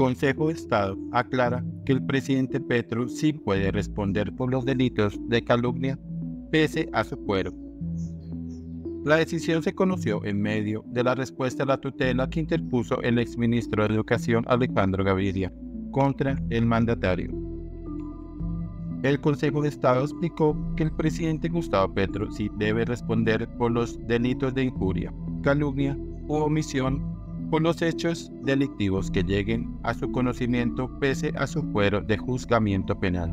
Consejo de Estado aclara que el presidente Petro sí puede responder por los delitos de calumnia pese a su fuero. La decisión se conoció en medio de la respuesta a la tutela que interpuso el exministro de Educación Alejandro Gaviria contra el mandatario. El Consejo de Estado explicó que el presidente Gustavo Petro sí debe responder por los delitos de injuria, calumnia u omisión por los hechos delictivos que lleguen a su conocimiento pese a su fuero de juzgamiento penal.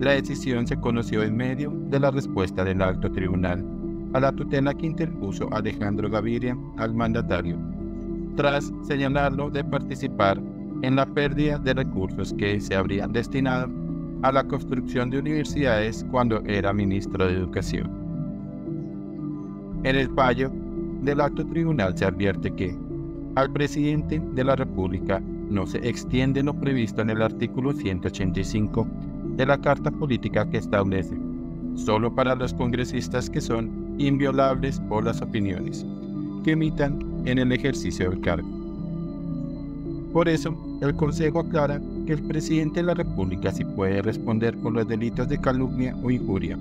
La decisión se conoció en medio de la respuesta del alto tribunal a la tutela que interpuso Alejandro Gaviria al mandatario, tras señalarlo de participar en la pérdida de recursos que se habrían destinado a la construcción de universidades cuando era ministro de Educación. En el fallo del alto tribunal se advierte que al presidente de la República no se extiende lo previsto en el artículo 185 de la Carta Política que establece, solo para los congresistas que son inviolables por las opiniones que emitan en el ejercicio del cargo. Por eso, el Consejo aclara que el presidente de la República sí puede responder por los delitos de calumnia o injuria,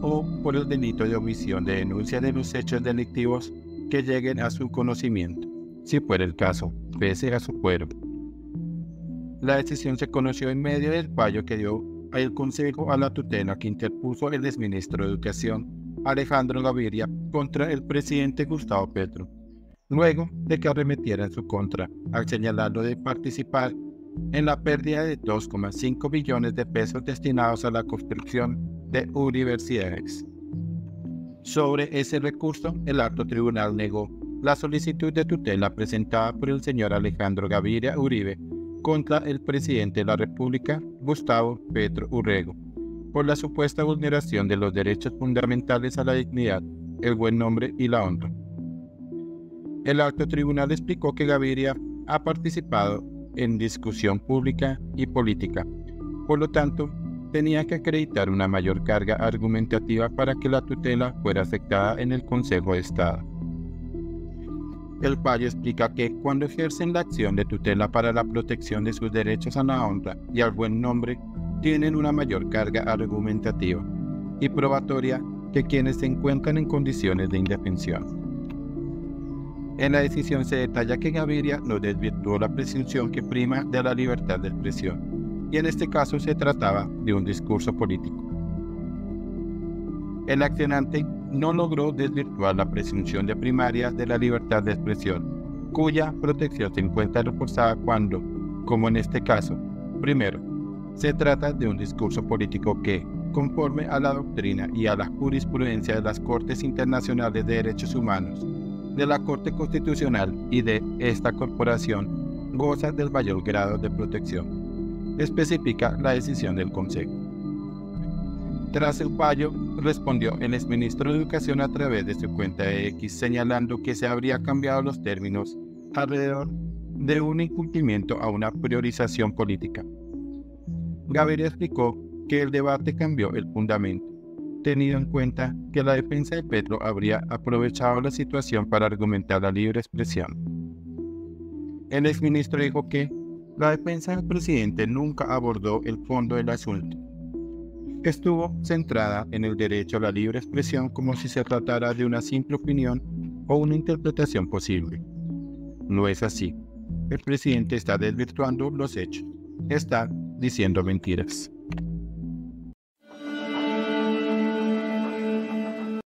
o por el delito de omisión de denuncia de los hechos delictivos que lleguen a su conocimiento, si fuera el caso, pese a su fuero. La decisión se conoció en medio del fallo que dio el Consejo a la tutela que interpuso el exministro de Educación, Alejandro Gaviria, contra el presidente Gustavo Petro, luego de que arremetiera en su contra, al señalarlo de participar en la pérdida de 2,5 billones de pesos destinados a la construcción de universidades. Sobre ese recurso, el alto tribunal negó la solicitud de tutela presentada por el señor Alejandro Gaviria Uribe contra el presidente de la República, Gustavo Petro Urrego, por la supuesta vulneración de los derechos fundamentales a la dignidad, el buen nombre y la honra. El alto tribunal explicó que Gaviria ha participado en discusión pública y política, por lo tanto, tenía que acreditar una mayor carga argumentativa para que la tutela fuera aceptada en el Consejo de Estado. El fallo explica que cuando ejercen la acción de tutela para la protección de sus derechos a la honra y al buen nombre, tienen una mayor carga argumentativa y probatoria que quienes se encuentran en condiciones de indefensión. En la decisión se detalla que Gaviria no desvirtuó la presunción que prima de la libertad de expresión, y en este caso se trataba de un discurso político. El accionante no logró desvirtuar la presunción de primaria de la libertad de expresión, cuya protección se encuentra reforzada cuando, como en este caso, primero, se trata de un discurso político que, conforme a la doctrina y a la jurisprudencia de las Cortes Internacionales de Derechos Humanos, de la Corte Constitucional y de esta corporación goza del mayor grado de protección, especifica la decisión del Consejo. Tras el fallo, respondió el exministro de Educación a través de su cuenta de X, señalando que se habría cambiado los términos alrededor de un incumplimiento a una priorización política. Gaviria explicó que el debate cambió el fundamento, tenido en cuenta que la defensa de Petro habría aprovechado la situación para argumentar la libre expresión. El exministro dijo que la defensa del presidente nunca abordó el fondo del asunto. Estuvo centrada en el derecho a la libre expresión como si se tratara de una simple opinión o una interpretación posible. No es así. El presidente está desvirtuando los hechos. Está diciendo mentiras.